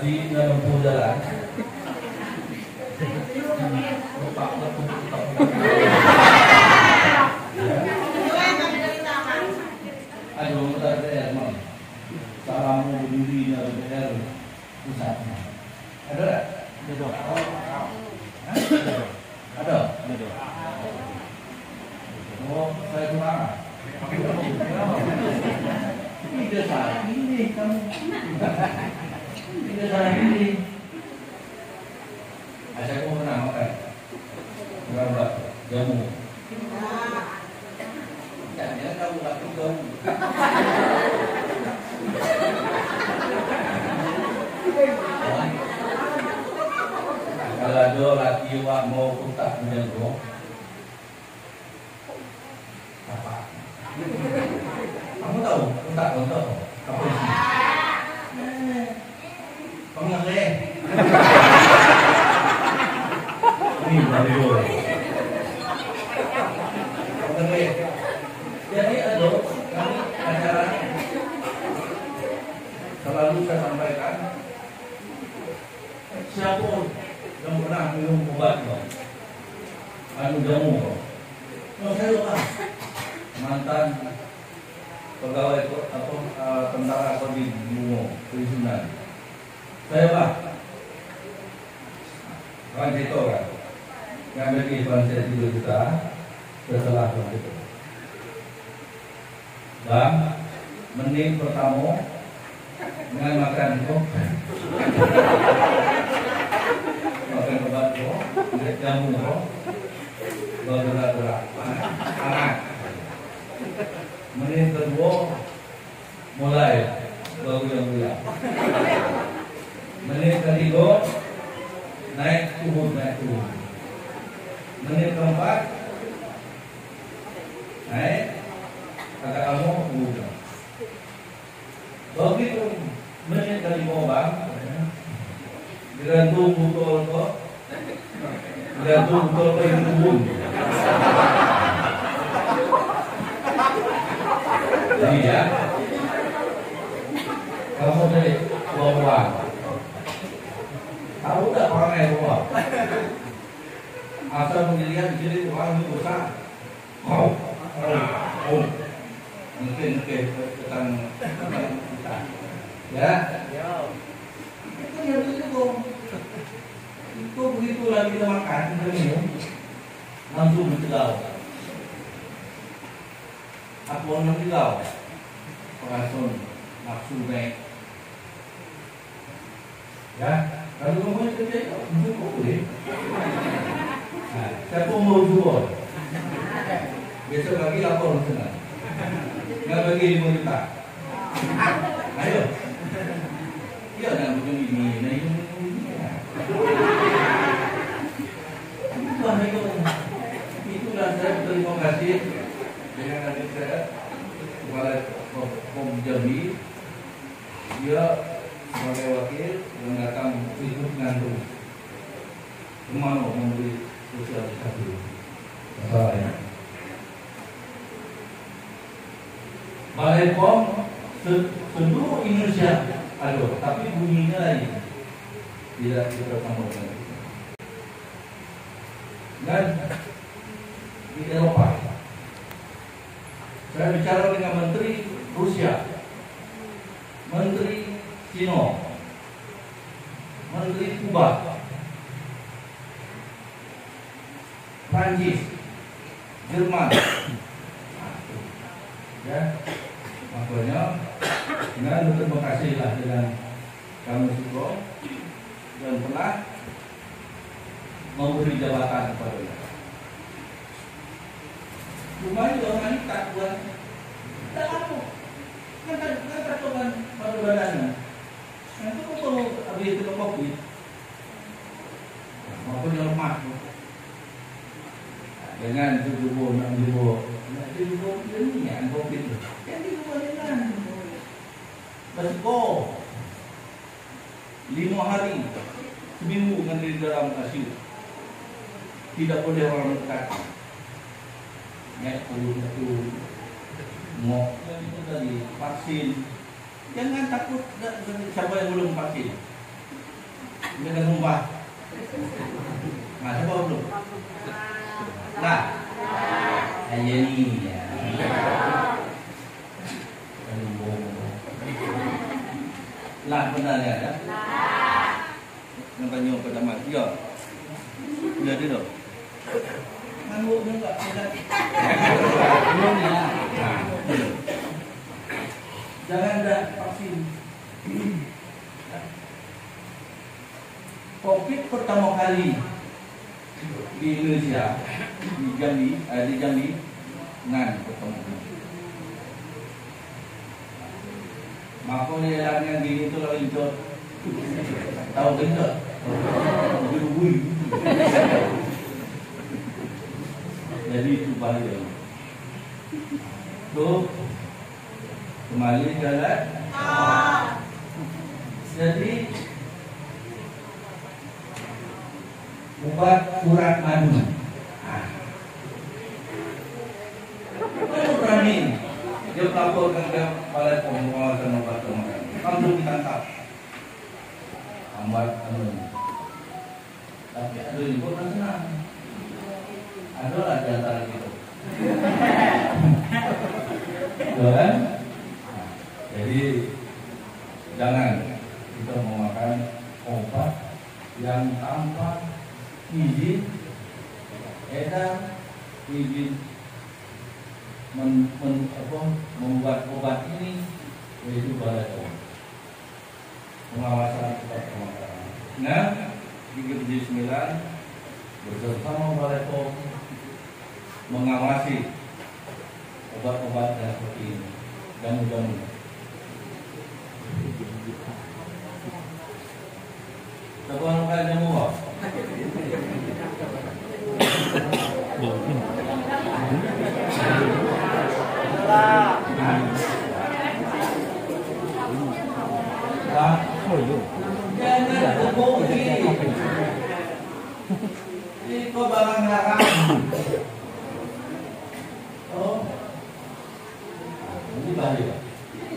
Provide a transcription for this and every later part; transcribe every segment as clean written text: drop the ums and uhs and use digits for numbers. Jambi nggak nempuh jalan. Aduh, DPR mah. Salamu dirinya DPR pusatnya. Ada nggak? Ada. Ada. Oh, saya cuma. Tidak salah ini kamu. Tidak salah ini. Saya mau menang, kan? Berapa? Jamu. Jangan kamu lagi jamu. Kalau do lagi wak mau kutak menyeru. Apa? Kamu tahu? Kutak untuk apa? Pengeleng. Ini baru. Pengeleng. Jadi aduh, kami acara selalu saya sampaikan. Siapa yang pernah minum obat lo? Anu jamu lo? Oh saya lah. Mantan pegawai atau tentara Kodim Bungo Krisunan. Saya lah. Kan gitu kan. Ngambil iban saya 3 juta setelah begitu. Bang, mending pertama dengan makan kok. Makan obat kok, makan jamu kok. Berat-berat anak. Menit kedua mulai goyang-goyang. Menit ketiga naik turun. Menit keempat naik kata kamu turun. Begitu menit kelima bang, digantung botol kok, digantung botol ke hidung. Iya. Kamu dari luar. Tahu tak orangnya luar? Asal mengilihat jadi orang itu besar. Kau, kau, mungkin tentang kita, ya? Itu yang itu begitu lagi kita makan, minum, langsung menjegal. Aku nanti kau, perasan, nafsu naik, ya. Kalau kamu kerja, mungkin kau boleh. Saya pun mau jual. Besok lagi lapor senang. Nggak bagi 5 juta. Ayo. Iya, nak macam ini, nak ini. Itulah saya berterima kasih. Dengan adik saya Kepala POM Jambi, dia sebagai wakil yang datang ikut ngantung kemana memberi sosialisasi masalahnya. Balai POM seluruh Indonesia ada, tapi bunyinya lagi tidak dipertemukan dan di Eropa. Saya bicara dengan Menteri Rusia, Menteri Cina, Menteri Kuba, Prancis, Jerman. Ya, makanya dengan terima kasihlah dengan kamu semua dan pernah memberi jabatan kepada. Cuma itu orang tak buat, tak apa. Kan tak tuan baru badannya. Nanti kau perlu habis itu kau kopi. Maupun yang lemah. Dengan tujuh enam ribu, ini yang kopi tu. Yang di luar dengan bersko 5 hari seminggu dengan di dalam kasih. Tidak boleh orang dekat. Metodologi, mau itu dari vaksin. Jangan takut, siapa yang belum vaksin. Ini udah ngumpah. Masa bawa belum? Nah, aja nih ya. Lah benar ya ada. Nampak nyok pada mak. Yo. Udah dia dong. Manguk enggak ada. Belum ya. Jangan ada vaksin. Covid pertama kali di Indonesia di Jambi nan pertama. Aku ni lagi yang gini tu lah incok, tahu incok, bui. Jadi itu balik. Tu kembali jalan. Jadi ubat urat madu. Kamu berani? Dia melaporkan ke balai pengawasan obat termakan. Kamu ditangkap. Ambar anu. Tapi ada di kota senang. Adalah di antara itu. Jangan. Jadi jangan kita memakan obat yang tanpa izin edar, izin membuat obat ini, yaitu Badan POM, pengawasan obat pemakaran. Nah, di Kementerian Desa bersama Badan POM mengawasi obat-obat yang seperti ini dan mudah-mudahan. Tuan kalian semua. Itu barang haram. Oh, ini bahaya.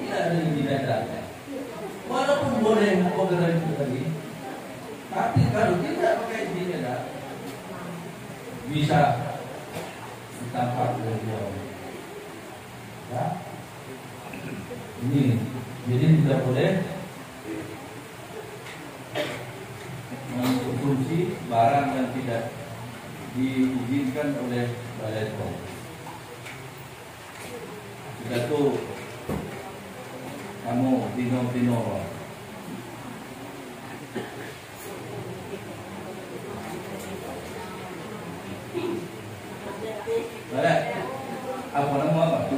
Tidak ada yang dibenarkan. Walaupun boleh mengorder itu tadi, tapi kalau tidak pakai izin edar, bisa ditangkap oleh dia. Ya. Ini jadi tidak boleh mengkonsumsi barang yang tidak diizinkan oleh Badan POM. Kita tuh kamu pino baik apa nama apa?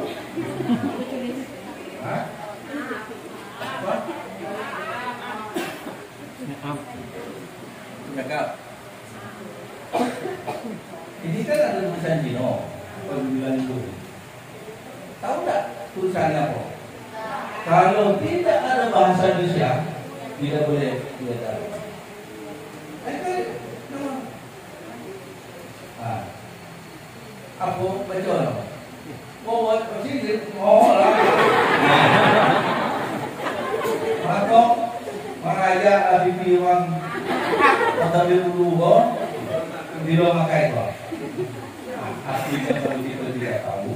Hah? Apa? Maaf. Cakap. Ini kan ada tulisan Cino, pembimbingan itu. Tahu tak tulisannya apa? Kalau tidak ada bahasa Indonesia, tidak boleh diedar. Apa baca apa? Buat presiden, oh lah. Makok, Maraja, Abibi, Wang, Otabi, Uluhon, Biro Makai, Pak. Asli kalau kita tidak tahu,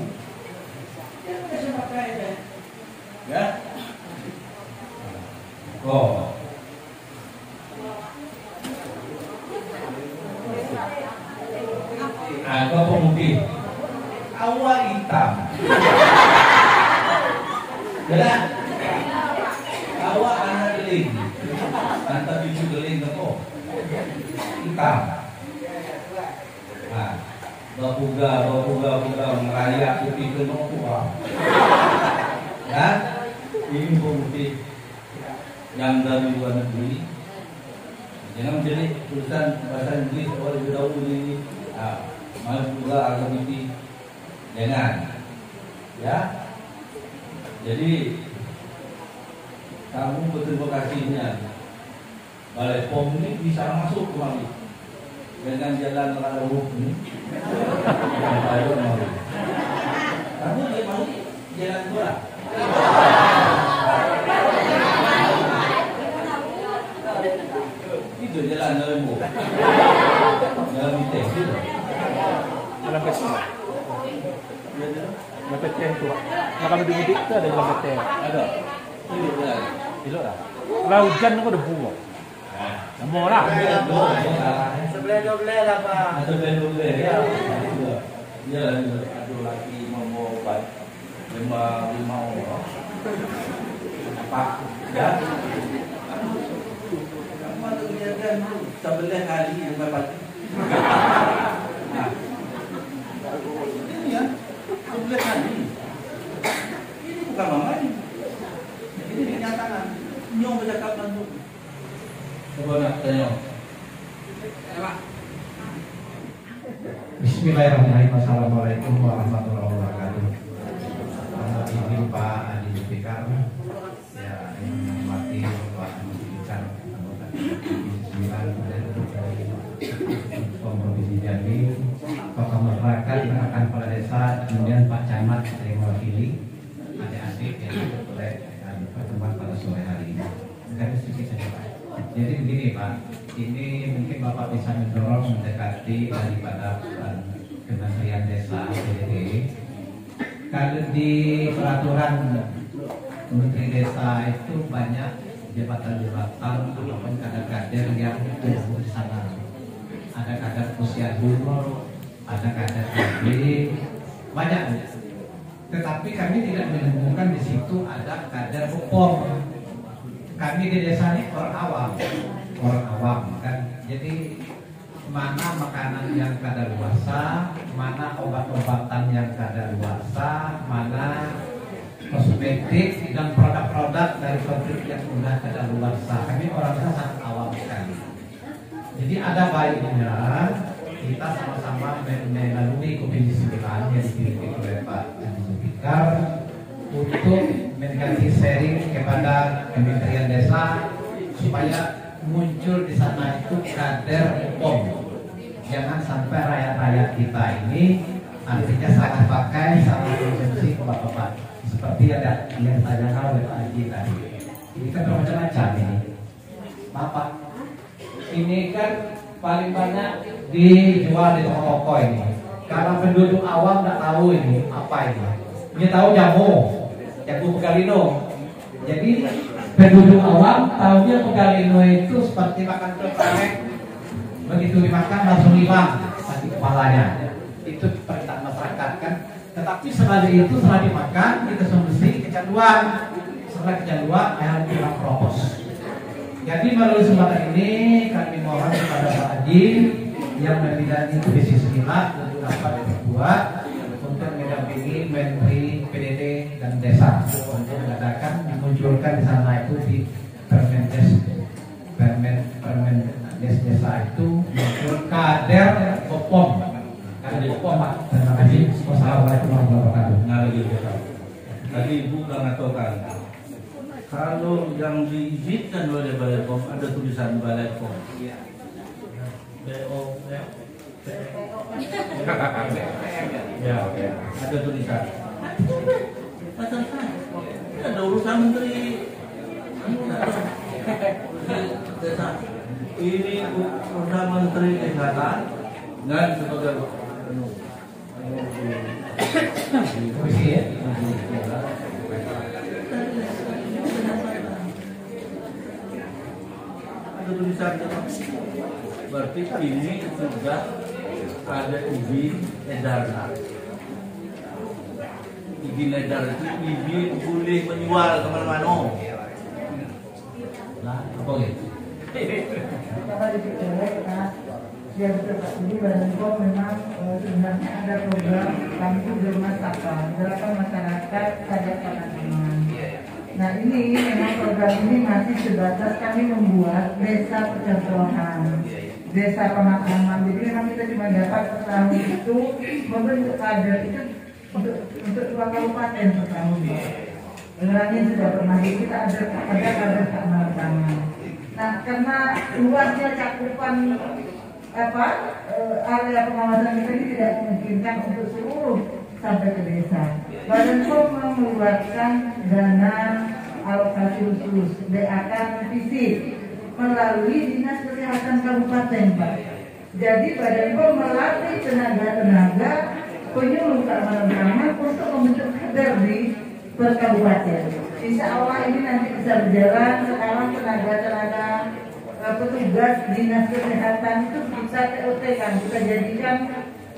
jangan semakai deh. Ya. Oh. Ada pemutih. Awal hitam. Jelas? Awal anak geling. Mantap cucu geling teko. Hitam. Nah, bapuga merayap putih teko tua. Ya, ini pemutih yang dari luar negeri. Jangan jadi tulisan bahasa Inggris oleh beliau ini. Ah, malah juga agak putih. Jangan, ya. Jadi kamu berterima kasihnya Balai POM ini bisa masuk kembali dengan jalan lalu ini. Kamu dia mau jalan kurang. itu jalan lembu. Jalan teh itu. Jalan teh. Jalan teh itu. Maka mudik-mudik itu ada jalan teh. Ada. Itu lah. Itu lah. Kalau hujan kok debu kok. Nah, mau lah. Sebelah doble lah Pak. Sebelah doble. Ya. Ya, ada lagi mau obat. Lima orang. Apa? Ya. Sebelah kali yang bapak. Ini ya, sebelah kali. Ini bukan mama ini. Ini kenyataan. Nyong bercakap bantu. Coba nak tanya. Pak. Bismillahirrahmanirrahim. Assalamualaikum warahmatullahi wabarakatuh. Alhamdulillah Pak Adi Fikar. Ya, ini mati Pak Adi Fikar. Provinsi Jambi, tokoh masyarakat, perangkat kepala desa, kemudian Pak Camat yang mewakili, adik-adik yang boleh berteman pada sore hari ini. Dari sedikit saja Pak. Jadi begini Pak, ini mungkin Bapak bisa mendorong mendekati daripada Kementerian Desa DPRD. Kalau di peraturan Menteri Desa itu banyak jabatan-jabatan ataupun kader-kader yang tumbuh di sana. Ada kader usia junior, ada kader tinggi, banyak. Tetapi kami tidak menemukan di situ ada kader POM. Kami di desa ini orang awam kan. Jadi mana makanan yang kadaluarsa, mana obat-obatan yang kadaluarsa, mana kosmetik dan produk-produk dari pabrik yang sudah kadaluarsa. Kami orang desa sangat awam sekali. Jadi ada baiknya kita sama-sama melalui komisi 9 yang dipimpin oleh Pak Speaker untuk mengganti sharing kepada Kementerian Desa supaya muncul di sana itu kader POM. Jangan sampai rakyat-rakyat kita ini artinya salah pakai, salah konsumsi obat-obat. Seperti ada yang ditanyakan oleh Pak Haji tadi. Ini kan bermacam-macam ini. Bapak, ini kan paling banyak dijual di toko-toko ini. Karena penduduk awam tidak tahu ini apa ini. Ini tahu jamu pegalino. Jadi penduduk awam tahunya pegalino itu seperti makan kelereng. Begitu dimakan langsung hilang sakit kepalanya. Itu perintah masyarakat kan. Tetapi setelah itu, setelah dimakan, dikonsumsi kecanduan. Setelah kecanduan, akhirnya hilang propos. Jadi melalui kesempatan ini, kami mohon kepada Pak Haji yang membidangi komisi 9 untuk dapat dibuat untuk mendampingi Menteri PDD dan Desa untuk mengadakan dimunculkan di sana itu di Permendesa Desa itu muncul kader POM. Terima kasih. Wassalamualaikum warahmatullahi wabarakatuh. Tadi Ibu mengatakan kalau yang diizinkan oleh Balai POM ada tulisan Balai POM. Ya, ada tulisan. Macam mana? Ada urusan menteri. Ini urusan menteri kesehatan dan sebagai ada tulisan berarti ini sudah ada izin edar itu izin boleh menjual kemana-mana. Nah, apa gitu? Ya betul Pak, jadi Badan POM memang sebenarnya ada program kami itu bermasak gerakan masyarakat sadar tanaman. Nah ini memang program ini masih sebatas kami membuat desa percontohan, desa pemakaman. Jadi kami cuma dapat setahun itu membentuk kader itu untuk 2 kabupaten per tahun. Orangnya sudah pernah kita ada kader tanaman. Nah karena luasnya cakupan area pengawasan kita ini tidak memungkinkan untuk seluruh sampai ke desa. Badan POM mengeluarkan dana alokasi khusus DAK fisik melalui Dinas Kesehatan Kabupaten, Pak. Jadi Badan POM melatih tenaga-tenaga penyuluh keamanan untuk membentuk kader di perkabupaten. Insya Allah ini nanti bisa berjalan. Sekarang tenaga-tenaga petugas Dinas Kesehatan itu bisa TOT kan, kita jadikan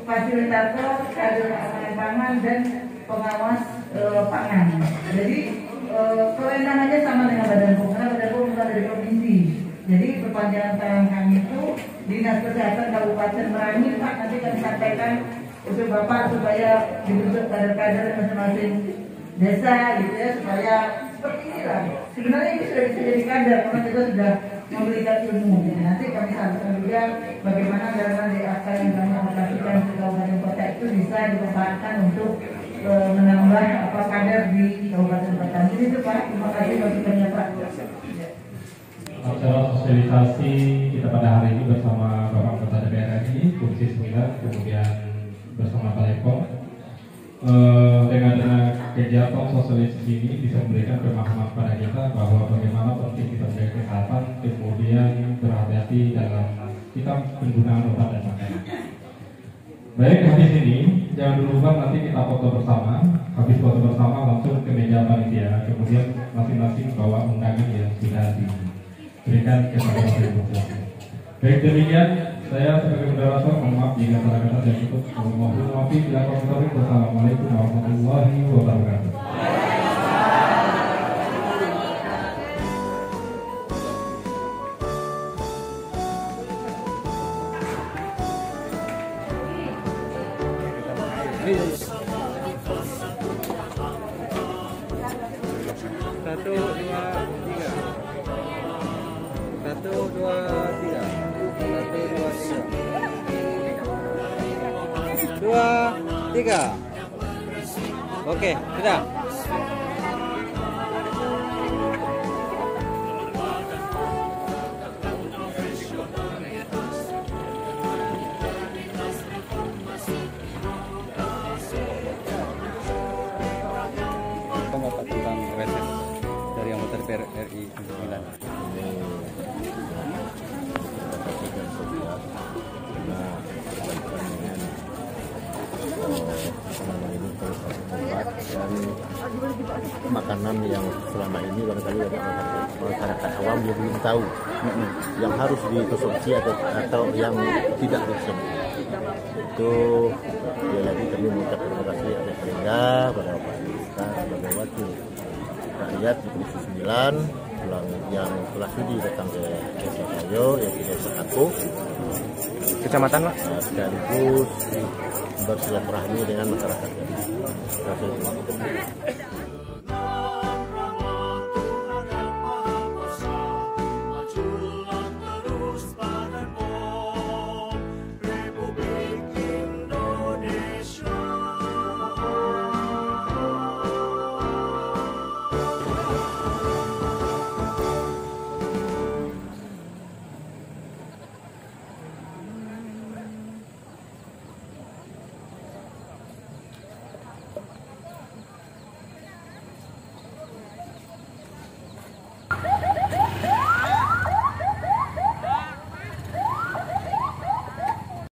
fasilitator kader keamanan pangan dan pengawas pangan. Jadi kewenangannya sama dengan Badan POM, karena Badan POM bukan dari provinsi. Jadi perpanjangan tangan kami itu Dinas Kesehatan Kabupaten Merangin, Pak, nanti kami sampaikan untuk Bapak supaya dibentuk kader-kader masing-masing desa gitu ya, supaya seperti inilah. Sebenarnya ini sudah bisa jadi kader karena kita sudah memberikan ilmu. Nanti kami harapkan juga bagaimana dana DAK yang kami alokasikan ke kabupaten kota itu bisa dimanfaatkan untuk menambah apa kader di kabupaten kota. Jadi itu Pak, terima kasih masukannya Pak. Acara sosialisasi kita pada hari ini bersama Bapak Anggota DPR ini kursi 9, kemudian bersama Balai POM dengan kegiatan sosialisasi ini bisa memberikan pemahaman kepada kita bahwa bagaimana penting kita menjaga kesehatan, kemudian berhati-hati dalam kita penggunaan obat dan makanan. Baik, habis ini jangan lupa nanti kita foto bersama. Habis foto bersama langsung ke meja panitia, kemudian masing-masing bawa undangan yang sudah diberikan kepada masing-masing. Baik, demikian. Saya sebagai moderator mohon maaf jika kata-kata yang ikut mohon maaf bila komentar. Wassalamualaikum warahmatullahi wabarakatuh. Tiga. Oke, sudah. Pendapat tentang reses dari anggota DPR RI 9. Makanan yang selama ini barangkali masyarakat awam dia belum tahu yang harus dikonsumsi atau yang tidak dikonsumsi. Itu ya lagi kami mengucapkan terima kasih atas perintah kepada Bapak Anggota sebagai wakil rakyat di Komisi 9 yang telah sudi datang ke Desa Kayo yang tidak sekaku kecamatan Pak sekaligus bersilaturahmi dengan masyarakat. Terima kasih.